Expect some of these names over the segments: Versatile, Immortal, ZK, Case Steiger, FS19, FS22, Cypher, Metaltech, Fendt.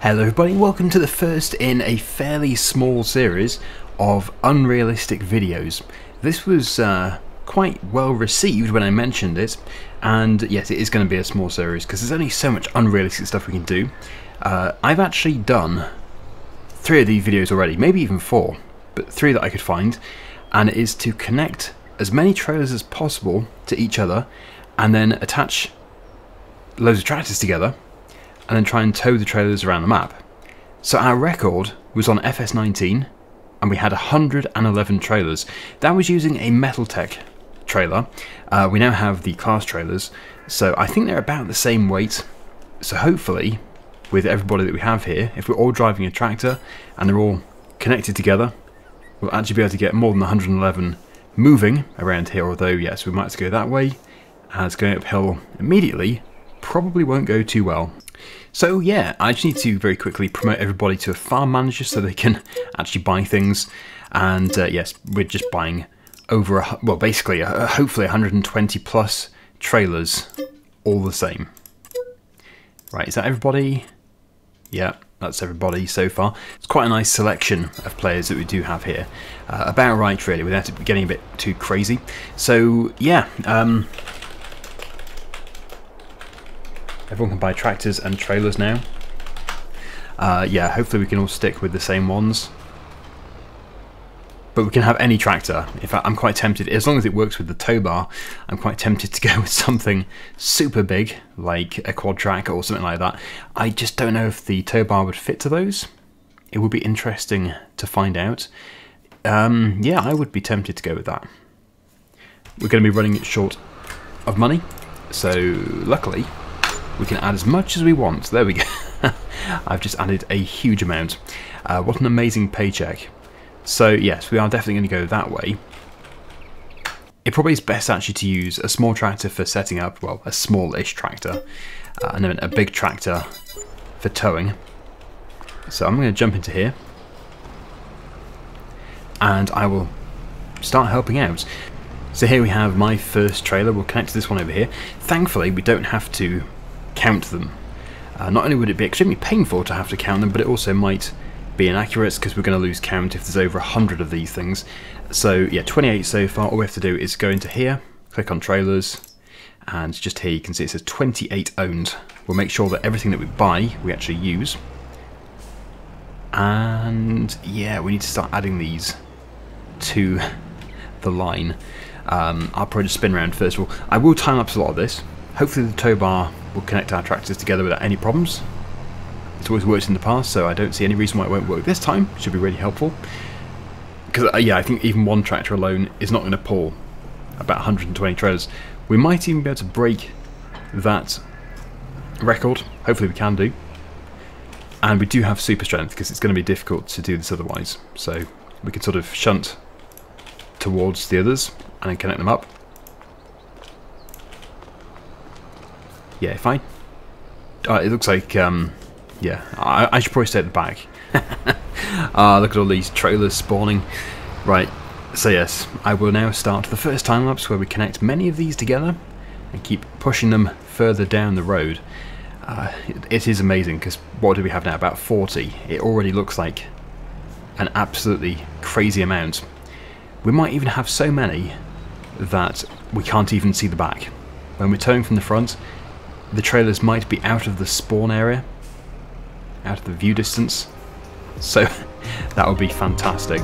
Hello everybody, welcome to the first in a fairly small series of unrealistic videos. This was quite well received when I mentioned it, and yes, it is going to be a small series because there's only so much unrealistic stuff we can do. I've actually done 3 of these videos already, maybe even 4, but 3 that I could find, and it is to connect as many trailers as possible to each other and then attach loads of tractors together and then try and tow the trailers around the map. So our record was on FS19 and we had 111 trailers. That was using a Metaltech trailer. We now have the class trailers, so I think they're about the same weight. So hopefully with everybody that we have here, if we're all driving a tractor and they're all connected together, we'll actually be able to get more than 111 moving around here, although yes, we might have to go that way, as going uphill immediately probably won't go too well. So yeah, I just need to very quickly promote everybody to a farm manager so they can actually buy things. And yes, we're just buying over, well basically, hopefully 120 plus trailers all the same. Right, is that everybody? Yeah, that's everybody so far. It's quite a nice selection of players that we do have here. About right really, without it getting a bit too crazy. So yeah, everyone can buy tractors and trailers now. Yeah, hopefully we can all stick with the same ones. But we can have any tractor. In fact, I'm quite tempted, as long as it works with the tow bar, I'm quite tempted to go with something super big, like a quad track or something like that. I just don't know if the tow bar would fit to those. It would be interesting to find out. Yeah, I would be tempted to go with that. We're going to be running short of money, so luckily we can add as much as we want. There we go. I've just added a huge amount. What an amazing paycheck. So yes, we are definitely going to go that way. It probably is best actually to use a small tractor for setting up, well, a small-ish tractor, and then a big tractor for towing. So I'm going to jump into here, and I will start helping out. So here we have my first trailer. We'll connect to this one over here. Thankfully, we don't have to count them. Not only would it be extremely painful to have to count them, but it also might be inaccurate because we're going to lose count if there's over 100 of these things. So yeah, 28 so far. All we have to do is go into here, click on trailers, and just here you can see it says 28 owned. We'll make sure that everything that we buy we actually use. And yeah, we need to start adding these to the line. I'll probably just spin around first of all. I will time lapse a lot of this. Hopefully the tow bar will connect our tractors together without any problems. It's always worked in the past, so I don't see any reason why it won't work this time. Should be really helpful. Because, yeah, I think even one tractor alone is not going to pull about 120 trailers. We might even be able to break that record. Hopefully we can do. And we do have super strength, because it's going to be difficult to do this otherwise. So we can sort of shunt towards the others and then connect them up. Yeah, fine. It looks like, yeah, I should probably stay at the back. Look at all these trailers spawning. Right, so yes, I will now start the first time lapse where we connect many of these together and keep pushing them further down the road. It is amazing, because what do we have now? About 40. It already looks like an absolutely crazy amount. We might even have so many that we can't even see the back. When we're towing from the front, the trailers might be out of the spawn area, out of the view distance, so that would be fantastic.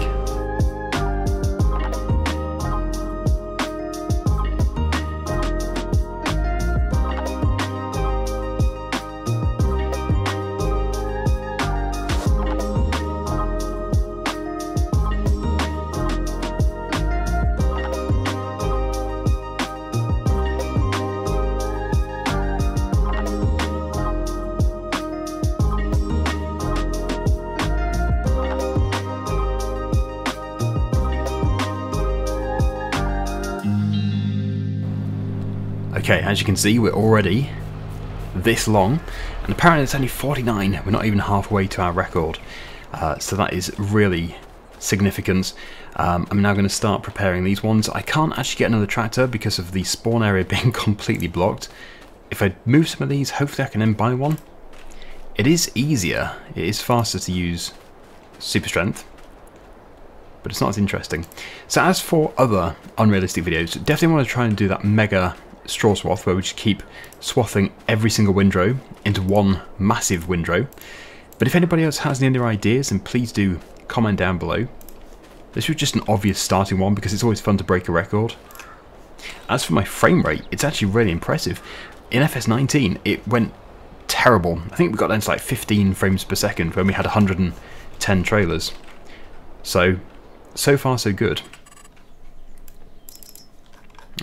Okay, as you can see, we're already this long, and apparently it's only 49. We're not even halfway to our record, so that is really significant. I'm now going to start preparing these ones. I can't actually get another tractor because of the spawn area being completely blocked. If I move some of these, hopefully I can then buy one. It is easier, it is faster to use super strength, but it's not as interesting. So as for other unrealistic videos, definitely want to try and do that mega straw swath where we just keep swathing every single windrow into one massive windrow. But if anybody else has any other ideas, then please do comment down below. This was just an obvious starting one because it's always fun to break a record. As for my frame rate, it's actually really impressive. In FS19 it went terrible. I think we got down to like 15 frames per second when we had 110 trailers. So far so good.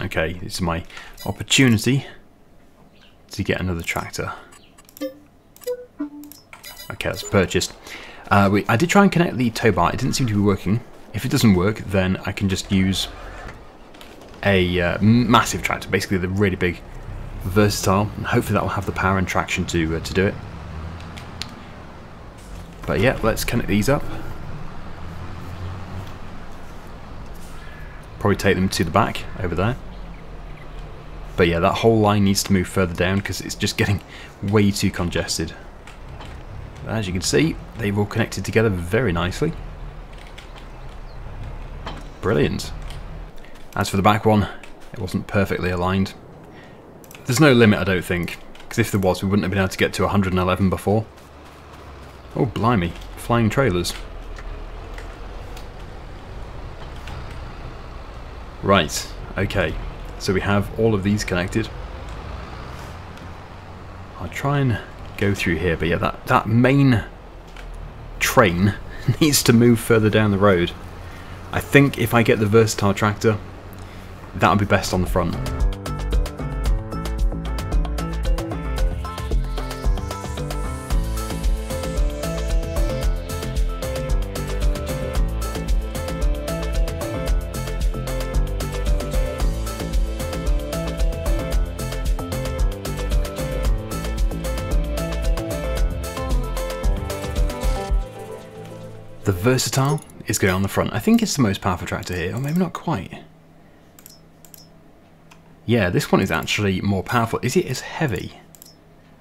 Okay, this is my opportunity to get another tractor. Okay, that's purchased. I did try and connect the tow bar, it didn't seem to be working. If it doesn't work, then I can just use a massive tractor, basically the really big Versatile, and hopefully that will have the power and traction to do it. But yeah, let's connect these up. Probably take them to the back over there. But yeah, that whole line needs to move further down because it's just getting way too congested. But as you can see, they've all connected together very nicely. Brilliant. As for the back one, it wasn't perfectly aligned. There's no limit, I don't think, because if there was, we wouldn't have been able to get to 111 before. Oh, blimey, flying trailers. Right, okay, so we have all of these connected. I'll try and go through here, but yeah, that main train needs to move further down the road. I think if I get the Versatile tractor, that'll be best on the front. The Versatile is going on the front. I think it's the most powerful tractor here, or maybe not quite. Yeah, this one is actually more powerful. Is it as heavy?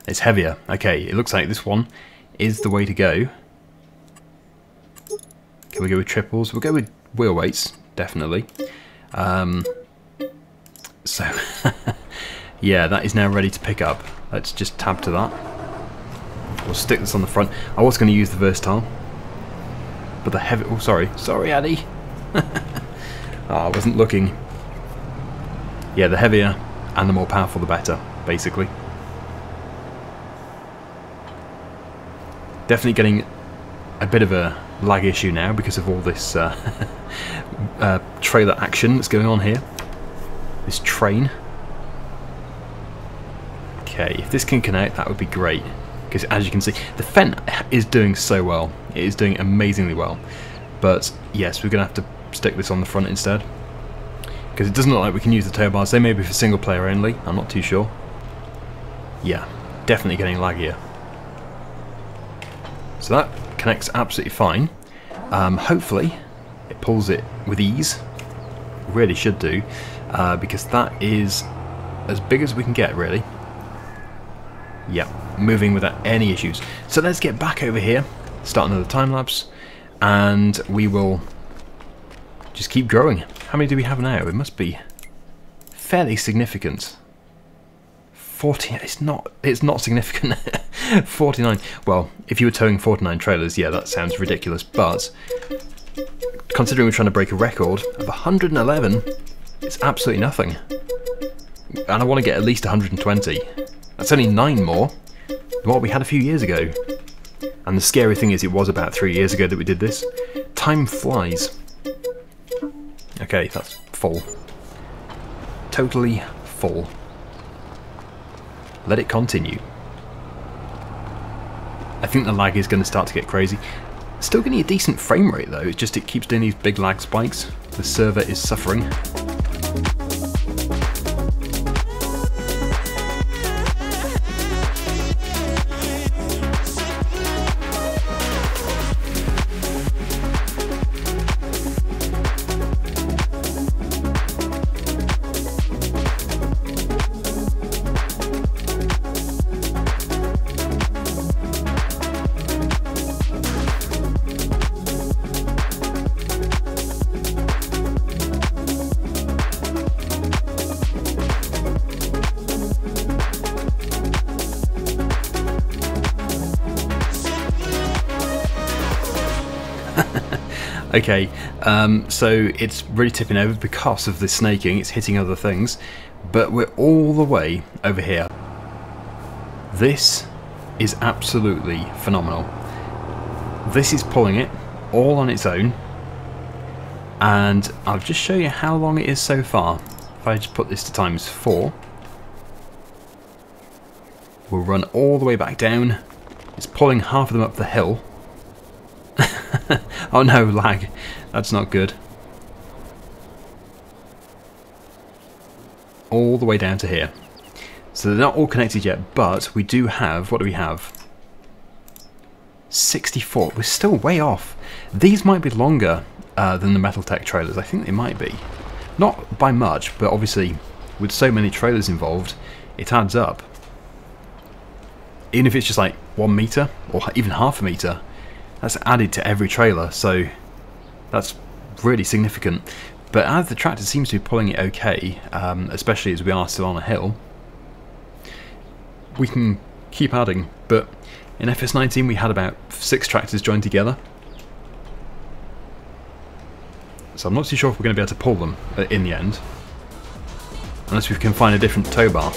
It's heavier. Okay, it looks like this one is the way to go. Can we go with triples? We'll go with wheel weights, definitely. Yeah, that is now ready to pick up. Let's just tab to that. We'll stick this on the front. I was going to use the Versatile, but the heavy... Oh, sorry, Addy. Oh, I wasn't looking. Yeah, the heavier and the more powerful the better, basically. Definitely getting a bit of a lag issue now because of all this trailer action that's going on here. This train. Okay, if this can connect, that would be great. Because as you can see, the Fendt is doing so well. It is doing amazingly well. But yes, we're going to have to stick this on the front instead. Because it doesn't look like we can use the tow bars. They may be for single player only. I'm not too sure. Yeah, definitely getting laggier. So that connects absolutely fine. Hopefully it pulls it with ease. Really should do. Because that is as big as we can get, really. Yeah, moving without any issues. So let's get back over here, start another time lapse, and we will just keep growing. How many do we have now? It must be fairly significant. 40, it's not significant. 49. Well, if you were towing 49 trailers, yeah, that sounds ridiculous, but considering we're trying to break a record of 111, it's absolutely nothing. And I want to get at least 120. That's only 9 more than what we had a few years ago. And the scary thing is it was about 3 years ago that we did this. Time flies. Okay, that's full. Totally full. Let it continue. I think the lag is going to start to get crazy. Still getting a decent frame rate though, it's just it keeps doing these big lag spikes. The server is suffering. Okay, so it's really tipping over because of the snaking, it's hitting other things, but we're all the way over here. This is absolutely phenomenal. This is pulling it all on its own, and I'll just show you how long it is so far. If I just put this to ×4, we'll run all the way back down. It's pulling half of them up the hill. Oh no, lag. That's not good. All the way down to here. So they're not all connected yet, but we do have, what do we have? 64. We're still way off. These might be longer than the Metaltech trailers. I think they might be. Not by much, but obviously with so many trailers involved, it adds up. Even if it's just like 1 meter or even half a meter, that's added to every trailer, so that's really significant. But as the tractor seems to be pulling it okay, especially as we are still on a hill, we can keep adding. But in FS19 we had about 6 tractors joined together, so I'm not too sure if we're going to be able to pull them in the end, unless we can find a different tow bar.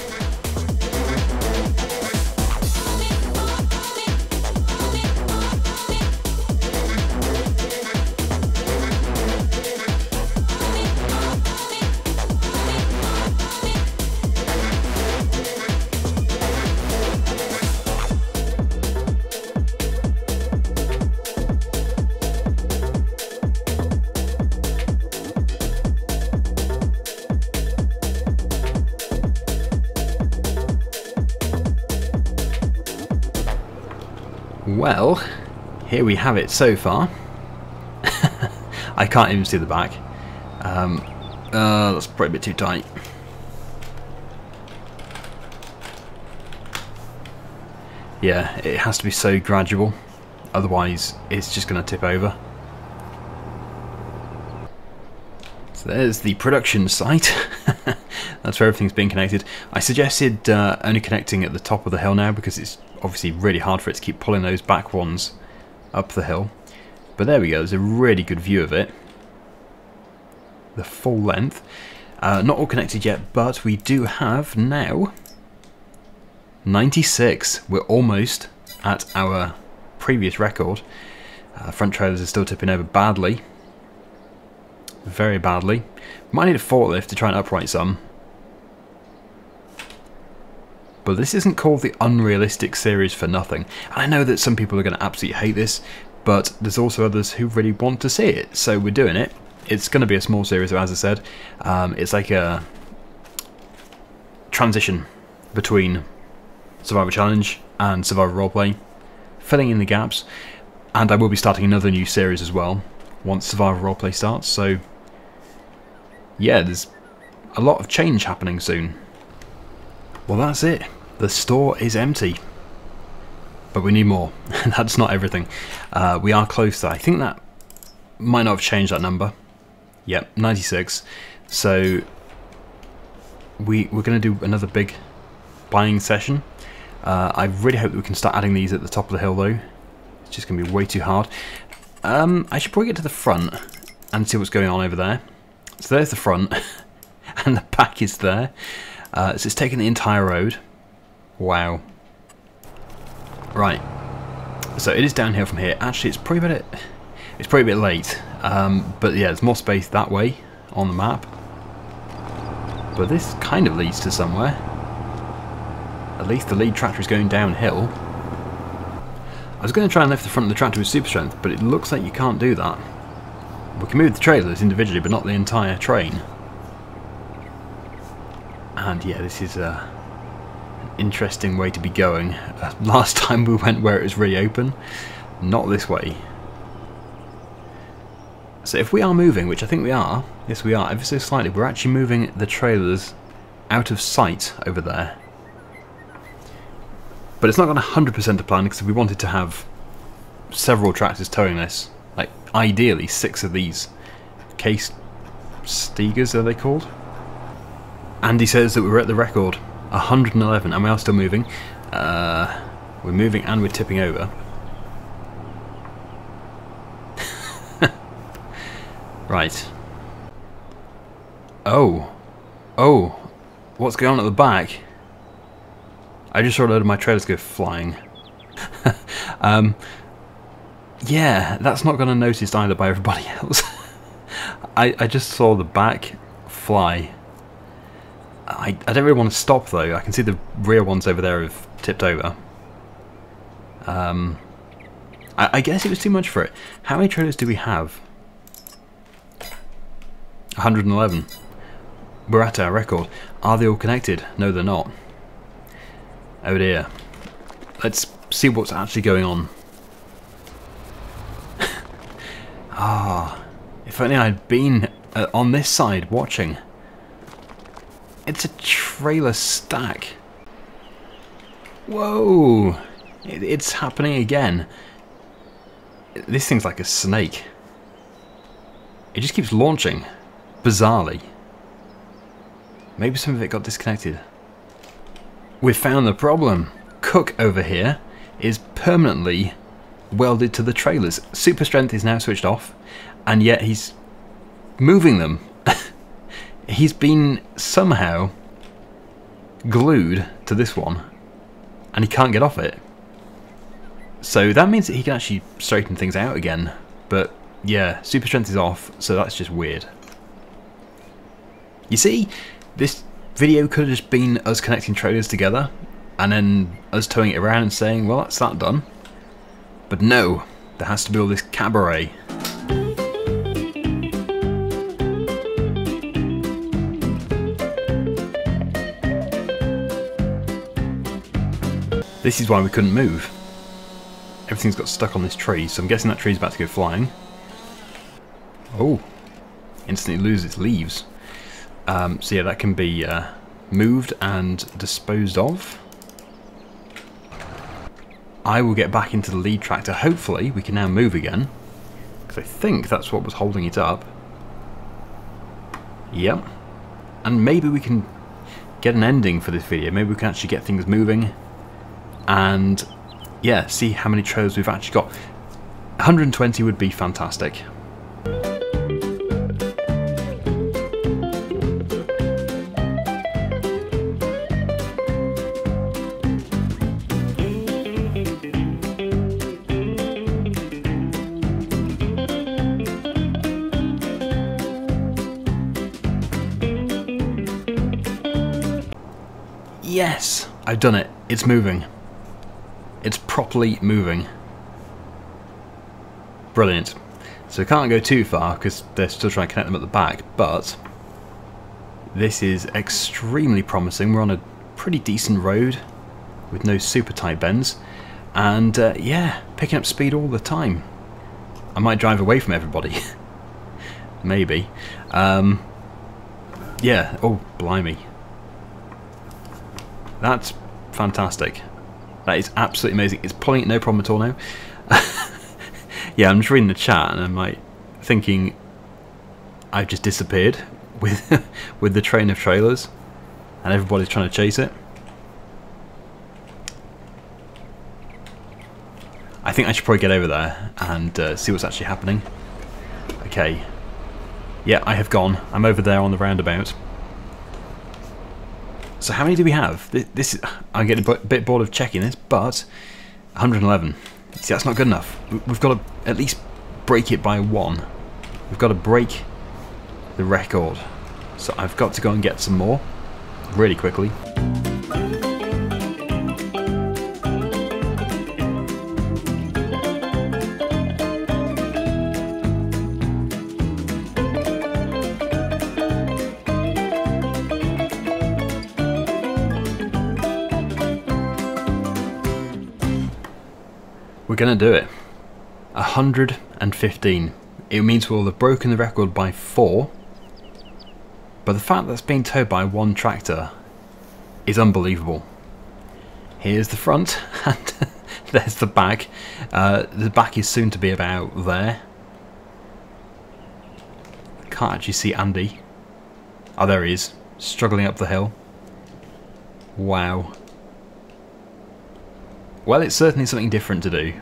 Well, here we have it so far. I can't even see the back. That's probably a bit too tight. Yeah, it has to be so gradual, otherwise it's just going to tip over. So there's the production site. That's where everything's being connected. I suggested only connecting at the top of the hill now, because it's obviously really hard for it to keep pulling those back ones up the hill. But there we go, there's a really good view of it, the full length. Not all connected yet, but we do have now 96. We're almost at our previous record. Front trailers are still tipping over badly, very badly. Might need a forklift to try and upright some. But this isn't called the unrealistic series for nothing. I know that some people are going to absolutely hate this, but there's also others who really want to see it, so we're doing it. It's going to be a small series, as I said. It's like a transition between Survivor Challenge and Survivor Roleplay, filling in the gaps, and I will be starting another new series as well once Survivor Roleplay starts. So yeah, there's a lot of change happening soon. Well, that's it. The store is empty, but we need more. That's not everything. We are close though. I think that might not have changed that number. Yep, 96. So we're going to do another big buying session. I really hope that we can start adding these at the top of the hill though. It's just going to be way too hard. I should probably get to the front and see what's going on over there. So there's the front, and the back is there. So it's taken the entire road. Wow. Right. So it is downhill from here. Actually, it's probably a bit late. But yeah, there's more space that way on the map. But this kind of leads to somewhere. At least the lead tractor is going downhill. I was going to try and lift the front of the tractor with super strength, but it looks like you can't do that. We can move the trailers individually, but not the entire train. And yeah, this is an interesting way to be going. Last time we went where it was really open, not this way. So if we are moving, which I think we are, yes we are, ever so slightly, we're actually moving the trailers out of sight over there. But it's not gone 100% to plan, because we wanted to have several tractors towing this. Like, ideally 6 of these Case Steigers, are they called? Andy says that we're at the record, 111, and we are still moving. We're moving and we're tipping over. Right. Oh. Oh. What's going on at the back? I just saw a load of my trailers go flying. Yeah, that's not going to notice either by everybody else. I just saw the back fly. I don't really want to stop though. I can see the rear ones over there have tipped over. I guess it was too much for it. How many trailers do we have? 111. We're at our record. Are they all connected? No, they're not. Oh dear. Let's see what's actually going on. Ah, if only I'd been on this side watching. It's a trailer stack. Whoa! It's happening again. This thing's like a snake. It just keeps launching, bizarrely. Maybe some of it got disconnected. We've found the problem. Cook over here is permanently welded to the trailers. Super strength is now switched off, and yet he's moving them. He's been somehow glued to this one, and he can't get off it. So that means that he can actually straighten things out again. But yeah, super strength is off, so that's just weird. You see, this video could have just been us connecting trailers together and then us towing it around and saying, well, that's that done. But no, there has to be all this cabaret. This is why we couldn't move. Everything's got stuck on this tree, so I'm guessing that tree's about to go flying. Oh, instantly loses its leaves. So yeah, that can be moved and disposed of. I will get back into the lead tractor. Hopefully we can now move again, because I think that's what was holding it up. Yep. And maybe we can get an ending for this video. Maybe we can actually get things moving and yeah, see how many trailers we've actually got. 120 would be fantastic. Yes, I've done it. It's moving. It's properly moving. Brilliant. So I can't go too far because they're still trying to connect them at the back, but this is extremely promising. We're on a pretty decent road with no super tight bends, and yeah, picking up speed all the time. I might drive away from everybody. Maybe. Yeah, oh blimey. That's fantastic. That is absolutely amazing. It's pulling it no problem at all now. Yeah, I'm just reading the chat and I'm like thinking I've just disappeared with with the train of trailers and everybody's trying to chase it. I think I should probably get over there and see what's actually happening. Okay. Yeah, I have gone. I'm over there on the roundabout. So how many do we have? This is, I'm getting a bit bored of checking this, but 111. See, that's not good enough. We've got to at least break it by one. We've got to break the record. So I've got to go and get some more really quickly. We're gonna do it. 115. It means we'll have broken the record by 4, but the fact that's being towed by one tractor is unbelievable. Here's the front and there's the back. The back is soon to be about there. Can't actually see Andy. Oh, there he is, struggling up the hill. Wow. Well, it's certainly something different to do.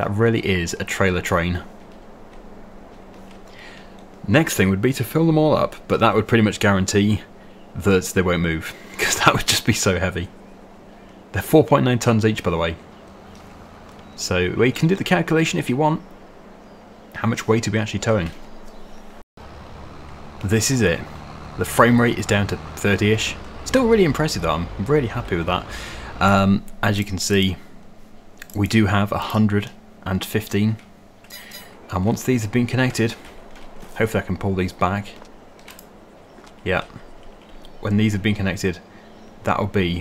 That really is a trailer train. Next thing would be to fill them all up, but that would pretty much guarantee that they won't move, because that would just be so heavy. They're 4.9 tons each, by the way. So well, you can do the calculation if you want. How much weight are we actually towing? This is it. The frame rate is down to 30-ish. Still really impressive though, I'm really happy with that. As you can see, we do have 115. And once these have been connected, hopefully I can pull these back. Yeah, when these have been connected, that'll be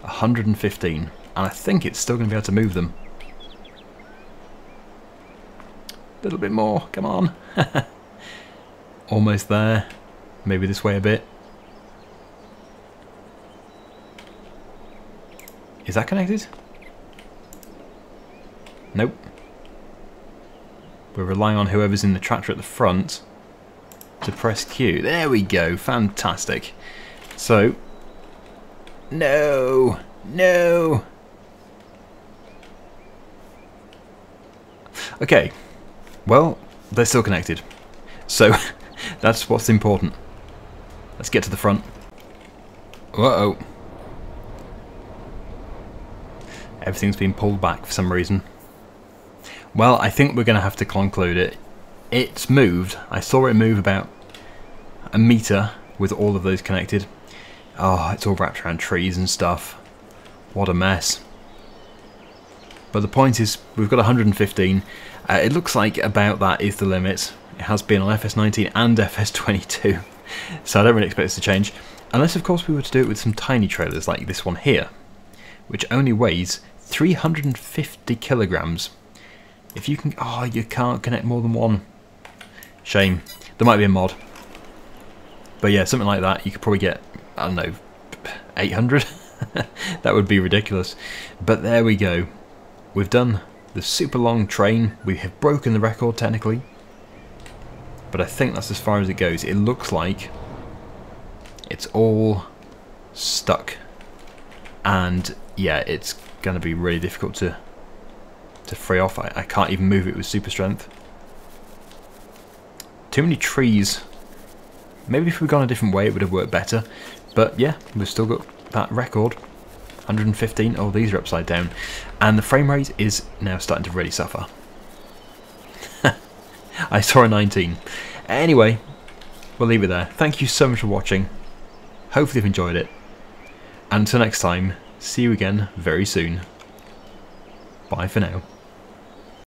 115. And I think it's still going to be able to move them. A little bit more, come on. Almost there. Maybe this way a bit. Is that connected? Nope. We're relying on whoever's in the tractor at the front to press Q. There we go, fantastic. So, no, no. Okay, well, they're still connected. So, that's what's important. Let's get to the front. Uh-oh. Everything's been pulled back for some reason. Well, I think we're going to have to conclude it. It's moved. I saw it move about a meter with all of those connected. Oh, it's all wrapped around trees and stuff. What a mess. But the point is, we've got 115. It looks like about that is the limit. It has been on FS19 and FS22. So I don't really expect this to change. Unless, of course, we were to do it with some tiny trailers like this one here, which only weighs 350 kilograms. If you can... Oh, you can't connect more than one. Shame. There might be a mod. But yeah, something like that. You could probably get, I don't know, 800? That would be ridiculous. But there we go. We've done the super long train. We have broken the record, technically. But I think that's as far as it goes. It looks like it's all stuck. And yeah, it's going to be really difficult to free off. I can't even move it with super strength. Too many trees. Maybe if we'd gone a different way, it would have worked better. But yeah, we've still got that record. 115. Oh, these are upside down. And the frame rate is now starting to really suffer. I saw a 19. Anyway, we'll leave it there. Thank you so much for watching. Hopefully you've enjoyed it. Until next time, see you again very soon. Bye for now.